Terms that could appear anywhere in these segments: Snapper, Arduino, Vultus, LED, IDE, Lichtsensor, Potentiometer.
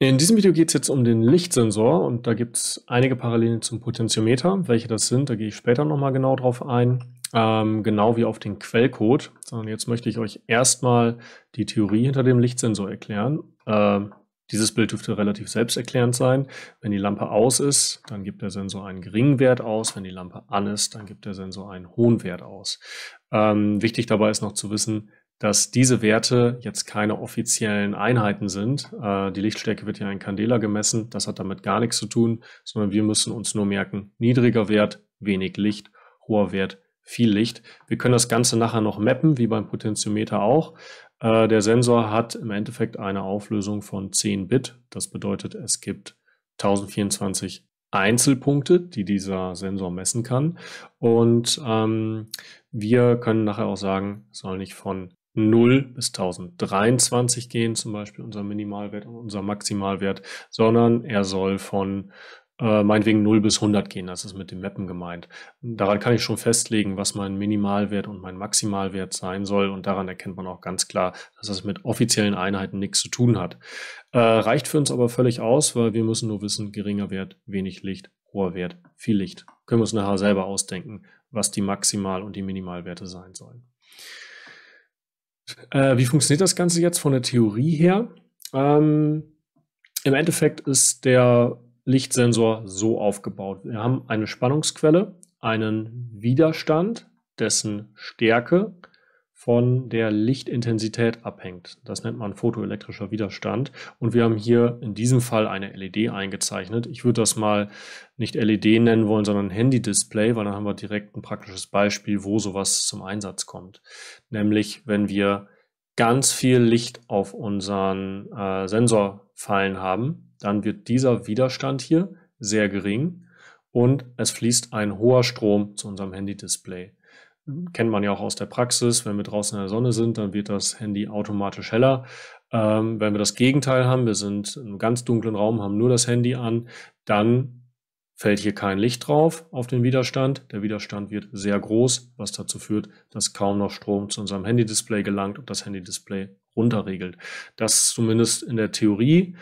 In diesem Video geht es jetzt um den Lichtsensor und da gibt es einige Parallelen zum Potentiometer. Welche das sind, da gehe ich später nochmal genau drauf ein, genau wie auf den Quellcode. Sondern jetzt möchte ich euch erstmal die Theorie hinter dem Lichtsensor erklären. Dieses Bild dürfte relativ selbsterklärend sein. Wenn die Lampe aus ist, dann gibt der Sensor einen geringen Wert aus. Wenn die Lampe an ist, dann gibt der Sensor einen hohen Wert aus. Wichtig dabei ist noch zu wissen, dass diese Werte jetzt keine offiziellen Einheiten sind. Die Lichtstärke wird ja in Candela gemessen. Das hat damit gar nichts zu tun, sondern wir müssen uns nur merken, niedriger Wert, wenig Licht, hoher Wert, viel Licht. Wir können das Ganze nachher noch mappen, wie beim Potentiometer auch. Der Sensor hat im Endeffekt eine Auflösung von 10 Bit. Das bedeutet, es gibt 1024 Einzelpunkte, die dieser Sensor messen kann. Und wir können nachher auch sagen, es soll nicht von 0 bis 1023 gehen, zum Beispiel unser Minimalwert und unser Maximalwert, sondern er soll von meinetwegen 0 bis 100 gehen, das ist mit dem Mappen gemeint. Daran kann ich schon festlegen, was mein Minimalwert und mein Maximalwert sein soll und daran erkennt man auch ganz klar, dass das mit offiziellen Einheiten nichts zu tun hat. Reicht für uns aber völlig aus, weil wir müssen nur wissen, geringer Wert, wenig Licht, hoher Wert, viel Licht. Können wir uns nachher selber ausdenken, was die Maximal- und die Minimalwerte sein sollen. Wie funktioniert das Ganze jetzt von der Theorie her? Im Endeffekt ist der Lichtsensor so aufgebaut. Wir haben eine Spannungsquelle, einen Widerstand, dessen Stärke von der Lichtintensität abhängt. Das nennt man photoelektrischer Widerstand. Und wir haben hier in diesem Fall eine LED eingezeichnet. Ich würde das mal nicht LED nennen wollen, sondern Handy-Display, weil dann haben wir direkt ein praktisches Beispiel, wo sowas zum Einsatz kommt. Nämlich, wenn wir ganz viel Licht auf unseren Sensor fallen haben, dann wird dieser Widerstand hier sehr gering und es fließt ein hoher Strom zu unserem Handy-Display. Kennt man ja auch aus der Praxis, wenn wir draußen in der Sonne sind, dann wird das Handy automatisch heller. Wenn wir das Gegenteil haben, wir sind in einem ganz dunklen Raum, haben nur das Handy an, dann fällt hier kein Licht drauf auf den Widerstand. Der Widerstand wird sehr groß, was dazu führt, dass kaum noch Strom zu unserem Handy-Display gelangt und das Handy-Display runterregelt. Das zumindest in der Theorie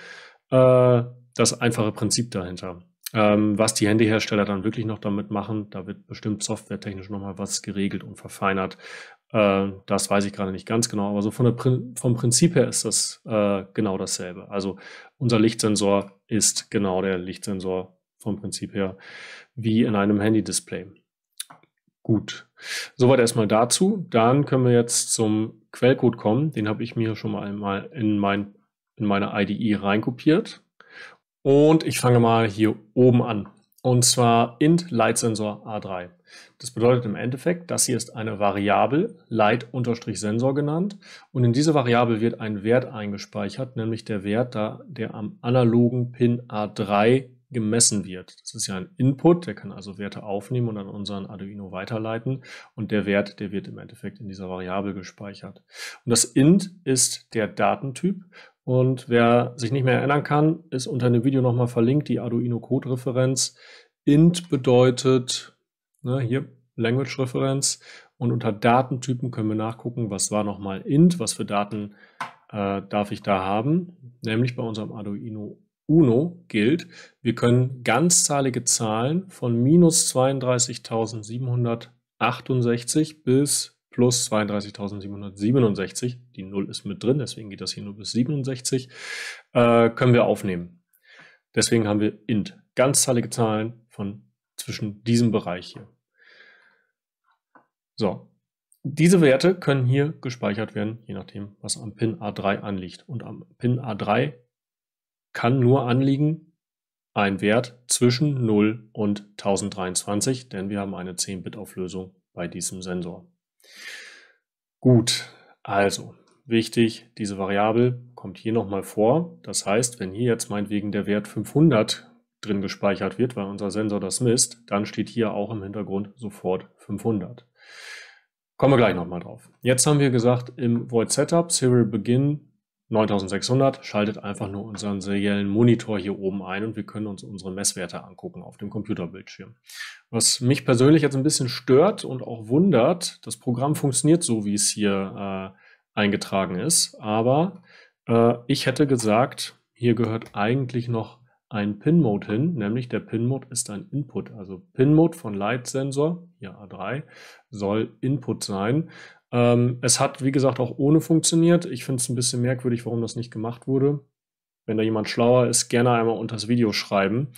das einfache Prinzip dahinter. Was die Handyhersteller dann wirklich noch damit machen, da wird bestimmt softwaretechnisch nochmal was geregelt und verfeinert. Das weiß ich gerade nicht ganz genau, aber so vom Prinzip her ist das genau dasselbe. Also unser Lichtsensor ist genau der Lichtsensor vom Prinzip her wie in einem Handy-Display. Gut, soweit erstmal dazu. Dann können wir jetzt zum Quellcode kommen. Den habe ich mir schon mal einmal in meine IDE reinkopiert. Und ich fange mal hier oben an. Und zwar int Lightsensor A3. Das bedeutet im Endeffekt, das hier ist eine Variable, Light-Sensor genannt. Und in diese Variable wird ein Wert eingespeichert, nämlich der Wert, der am analogen Pin A3 gemessen wird. Das ist ja ein Input, der kann also Werte aufnehmen und an unseren Arduino weiterleiten. Und der Wert, der wird im Endeffekt in dieser Variable gespeichert. Und das int ist der Datentyp. Und wer sich nicht mehr erinnern kann, ist unter dem Video nochmal verlinkt, die Arduino Code-Referenz. Int bedeutet, hier, Language-Referenz. Und unter Datentypen können wir nachgucken, was war nochmal int, was für Daten darf ich da haben. Nämlich bei unserem Arduino Uno gilt, wir können ganzzahlige Zahlen von minus 32.768 bis plus 32.767, die 0 ist mit drin, deswegen geht das hier nur bis 67, können wir aufnehmen. Deswegen haben wir int, ganzzahlige Zahlen von zwischen diesem Bereich hier. So, diese Werte können hier gespeichert werden, je nachdem, was am Pin A3 anliegt. Und am Pin A3 kann nur anliegen ein Wert zwischen 0 und 1023, denn wir haben eine 10-Bit-Auflösung bei diesem Sensor. Gut, also wichtig, diese Variable kommt hier nochmal vor. Das heißt, wenn hier jetzt meinetwegen der Wert 500 drin gespeichert wird, weil unser Sensor das misst, dann steht hier auch im Hintergrund sofort 500. Kommen wir gleich nochmal drauf. Jetzt haben wir gesagt, im Void Setup, Serial Begin 9600, schaltet einfach nur unseren seriellen Monitor hier oben ein und wir können uns unsere Messwerte angucken auf dem Computerbildschirm. Was mich persönlich jetzt ein bisschen stört und auch wundert, das Programm funktioniert so, wie es hier eingetragen ist, aber ich hätte gesagt, Hier gehört eigentlich noch ein Pin-Mode hin, nämlich der Pin-Mode ist ein Input. Also Pin-Mode von Lichtsensor, hier A3, soll Input sein. Es hat, wie gesagt, auch ohne funktioniert. Ich finde es ein bisschen merkwürdig, warum das nicht gemacht wurde. Wenn da jemand schlauer ist, gerne einmal unter das Video schreiben.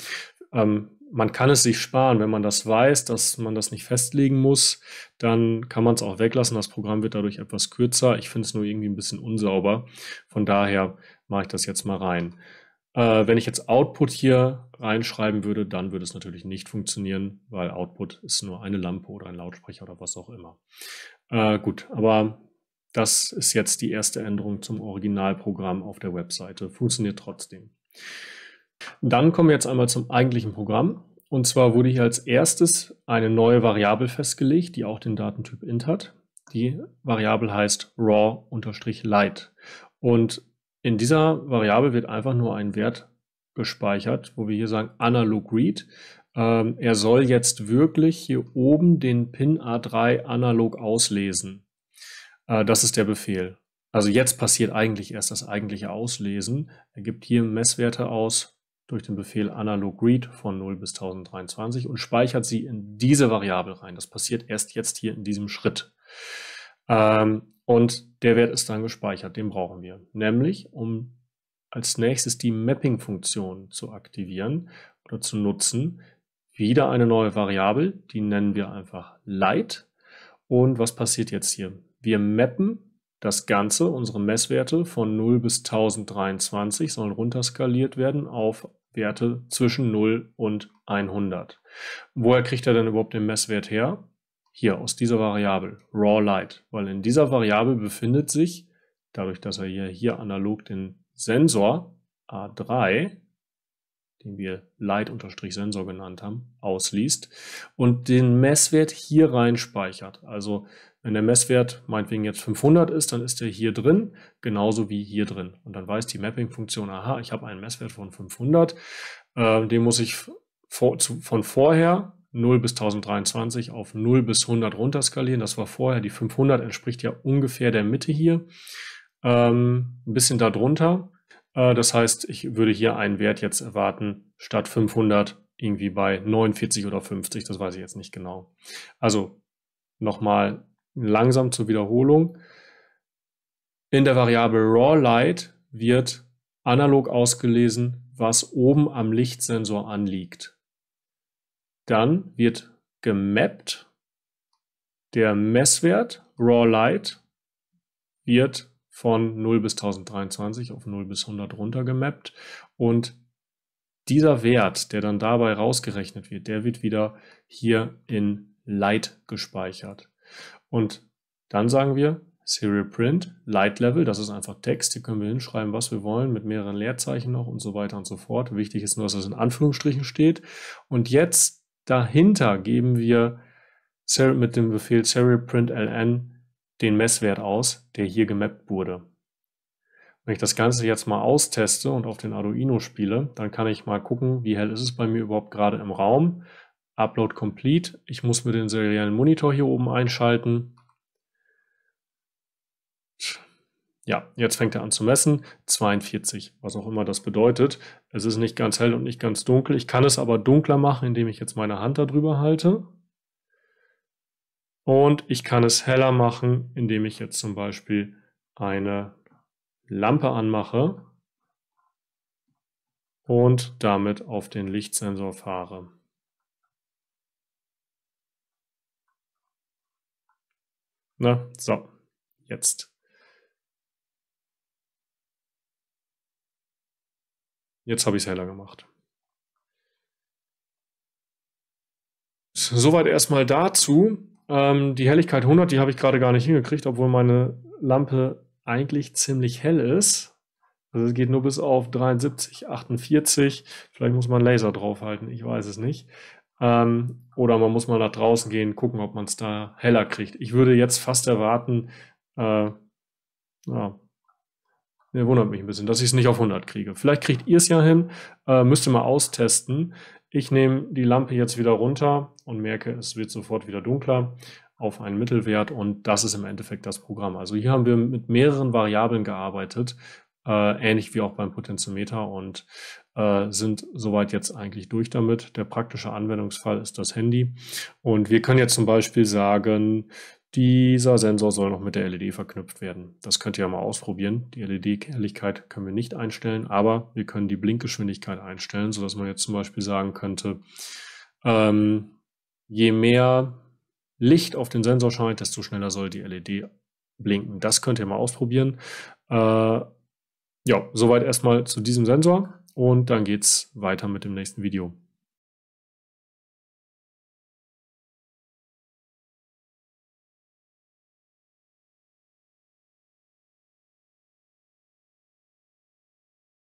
Man kann es sich sparen, wenn man das weiß, dass man das nicht festlegen muss, dann kann man es auch weglassen. Das Programm wird dadurch etwas kürzer. Ich finde es nur irgendwie ein bisschen unsauber. Von daher mache ich das jetzt mal rein. Wenn ich jetzt Output hier reinschreiben würde, dann würde es natürlich nicht funktionieren, weil Output ist nur eine Lampe oder ein Lautsprecher oder was auch immer. Gut, aber das ist jetzt die erste Änderung zum Originalprogramm auf der Webseite. Funktioniert trotzdem. Dann kommen wir jetzt einmal zum eigentlichen Programm. Und zwar wurde hier als erstes eine neue Variable festgelegt, die auch den Datentyp int hat. Die Variable heißt raw-light. Und in dieser Variable wird einfach nur ein Wert gespeichert, wo wir hier sagen analog read. Er soll jetzt wirklich hier oben den Pin A3 analog auslesen. Das ist der Befehl. Also jetzt passiert eigentlich erst das eigentliche Auslesen. Er gibt hier Messwerte aus durch den Befehl analog read von 0 bis 1023 und speichert sie in diese Variable rein. Das passiert erst jetzt hier in diesem Schritt. Und der Wert ist dann gespeichert, den brauchen wir. Nämlich, um als nächstes die Mapping-Funktion zu aktivieren oder zu nutzen, wieder eine neue Variable, die nennen wir einfach Light. Und was passiert jetzt hier? Wir mappen das Ganze, unsere Messwerte von 0 bis 1023 sollen runterskaliert werden auf Werte zwischen 0 und 100. Woher kriegt er denn überhaupt den Messwert her? Hier aus dieser Variable, raw light, weil in dieser Variable befindet sich, dadurch, dass er hier analog den Sensor A3, den wir light-sensor genannt haben, ausliest und den Messwert hier rein speichert. Also wenn der Messwert meinetwegen jetzt 500 ist, dann ist er hier drin, genauso wie hier drin. Und dann weiß die Mapping-Funktion, aha, ich habe einen Messwert von 500, den muss ich von vorher 0 bis 1023 auf 0 bis 100 runterskalieren. Das war vorher. Die 500 entspricht ja ungefähr der Mitte hier. Ein bisschen darunter. Das heißt, ich würde hier einen Wert jetzt erwarten, statt 500 irgendwie bei 49 oder 50. Das weiß ich jetzt nicht genau. Also nochmal langsam zur Wiederholung. In der Variable raw-light wird analog ausgelesen, was oben am Lichtsensor anliegt. Dann wird gemappt, der Messwert raw light wird von 0 bis 1023 auf 0 bis 100 runter gemappt und dieser Wert, der dann dabei rausgerechnet wird, der wird wieder hier in light gespeichert. Und dann sagen wir Serial Print, Light Level, das ist einfach Text, hier können wir hinschreiben, was wir wollen, mit mehreren Leerzeichen noch und so weiter und so fort. Wichtig ist nur, dass es in Anführungsstrichen steht und jetzt dahinter geben wir mit dem Befehl serial print ln den Messwert aus, der hier gemappt wurde. Wenn ich das Ganze jetzt mal austeste und auf den Arduino spiele, dann kann ich mal gucken, wie hell ist es bei mir überhaupt gerade im Raum. Upload complete. Ich muss mir den seriellen Monitor hier oben einschalten. Ja, jetzt fängt er an zu messen, 42, was auch immer das bedeutet. Es ist nicht ganz hell und nicht ganz dunkel. Ich kann es aber dunkler machen, indem ich jetzt meine Hand darüber halte. Und ich kann es heller machen, indem ich jetzt zum Beispiel eine Lampe anmache und damit auf den Lichtsensor fahre. Na, so, jetzt. Jetzt habe ich es heller gemacht. Soweit erstmal dazu. Die Helligkeit 100, die habe ich gerade gar nicht hingekriegt, obwohl meine Lampe eigentlich ziemlich hell ist. Also es geht nur bis auf 73, 48. Vielleicht muss man Laser draufhalten, ich weiß es nicht. Oder man muss mal nach draußen gehen, gucken, ob man es da heller kriegt. Ich würde jetzt fast erwarten, ja. Ja, wundert mich ein bisschen, dass ich es nicht auf 100 kriege. Vielleicht kriegt ihr es ja hin, müsst ihr mal austesten. Ich nehme die Lampe jetzt wieder runter und merke, es wird sofort wieder dunkler auf einen Mittelwert und das ist im Endeffekt das Programm. Also hier haben wir mit mehreren Variablen gearbeitet, ähnlich wie auch beim Potentiometer, und sind soweit jetzt eigentlich durch damit. Der praktische Anwendungsfall ist das Handy, und wir können jetzt zum Beispiel sagen, dieser Sensor soll noch mit der LED verknüpft werden. Das könnt ihr ja mal ausprobieren. Die LED-Helligkeit können wir nicht einstellen, aber wir können die Blinkgeschwindigkeit einstellen, sodass man jetzt zum Beispiel sagen könnte, je mehr Licht auf den Sensor scheint, desto schneller soll die LED blinken. Das könnt ihr mal ausprobieren. Ja, soweit erstmal zu diesem Sensor, und dann geht's weiter mit dem nächsten Video.